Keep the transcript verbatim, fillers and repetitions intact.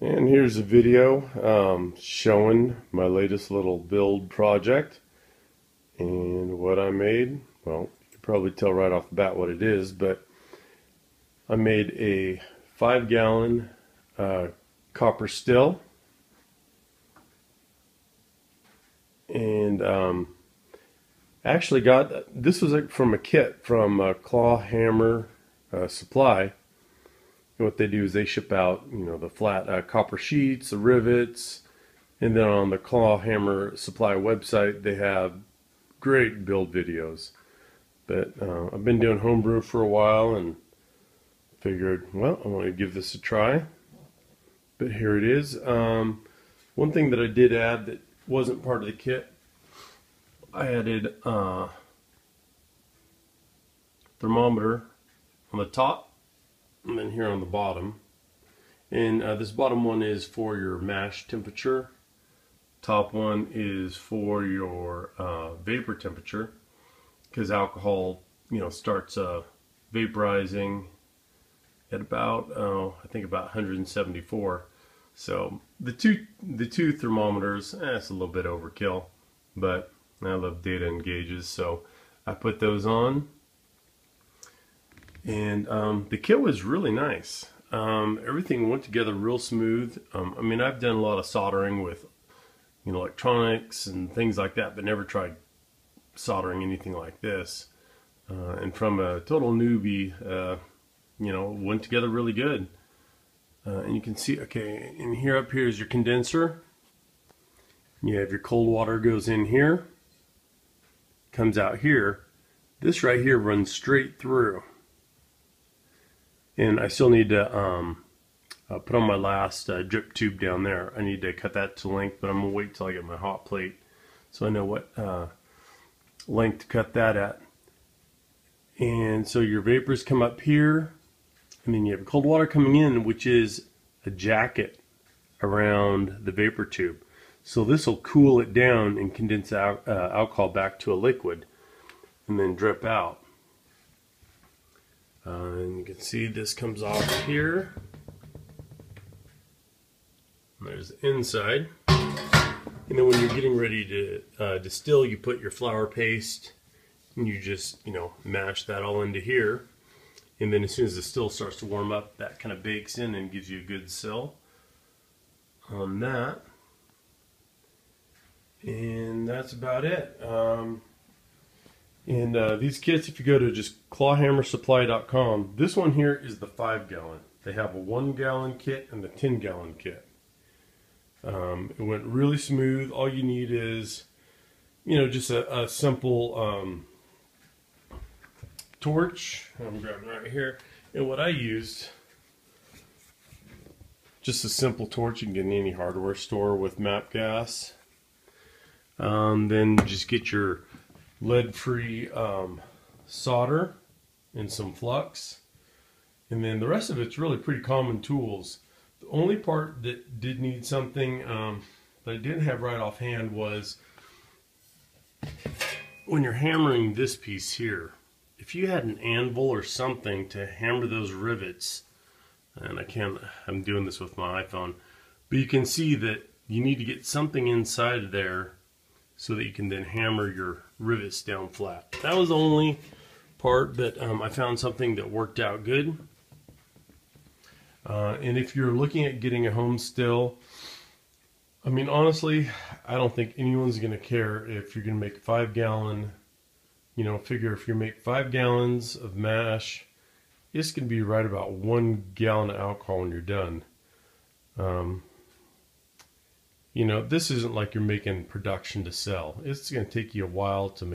And here's a video um, showing my latest little build project and what I made. Well, you can probably tell right off the bat what it is, but I made a five gallon uh, copper still, and um, actually got this was from a kit from uh, Clawhammer uh, Supply. What they do is they ship out, you know, the flat uh, copper sheets, the rivets, and then on the Clawhammer Supply website they have great build videos. But uh, I've been doing homebrew for a while and figured, well, I want to give this a try. But here it is. Um, one thing that I did add that wasn't part of the kit, I added uh, thermometer on the top. And then here on the bottom, and uh, this bottom one is for your mash temperature, top one is for your uh, vapor temperature, because alcohol, you know, starts uh, vaporizing at about uh, I think about one hundred seventy-four. So the two the two thermometers, eh, it's a little bit overkill, but I love data and gauges, so I put those on. And um, the kit was really nice. Um, everything went together real smooth. Um, I mean, I've done a lot of soldering with, you know, electronics and things like that, but never tried soldering anything like this. Uh, and from a total newbie, uh, you know, went together really good. Uh, and you can see, okay, and here up here is your condenser. You have your cold water goes in here, comes out here. This right here runs straight through. And I still need to um, uh, put on my last uh, drip tube down there. I need to cut that to length, but I'm going to wait till I get my hot plate so I know what uh, length to cut that at. And so your vapors come up here, and then you have cold water coming in, which is a jacket around the vapor tube. So this will cool it down and condense al uh, alcohol back to a liquid and then drip out. Uh, and you can see this comes off here. There's the inside. And then when you're getting ready to uh, distill, you put your flour paste and you just, you know, mash that all into here. And then as soon as the still starts to warm up, that kind of bakes in and gives you a good sill on that. And that's about it. Um, And uh, these kits, if you go to just clawhammer supply dot com, this one here is the five gallon. They have a one gallon kit and the ten gallon kit. Um, it went really smooth. All you need is, you know, just a, a simple um, torch. I'm grabbing right here. And what I used, just a simple torch you can get in any hardware store with MAP gas. Um, then just get your lead-free um, solder and some flux, and then the rest of it's really pretty common tools. The only part that did need something um, that I didn't have right offhand was when you're hammering this piece here, if you had an anvil or something to hammer those rivets, and I can't, I'm doing this with my iPhone, but you can see that you need to get something inside there so that you can then hammer your rivets down flat. That was the only part, but um, I found something that worked out good. Uh, and if you're looking at getting a home still, I mean, honestly, I don't think anyone's going to care if you're going to make five gallon, you know, figure if you make five gallons of mash, it's going to be right about one gallon of alcohol when you're done. Um, You know, this isn't like you're making production to sell. It's going to take you a while to make.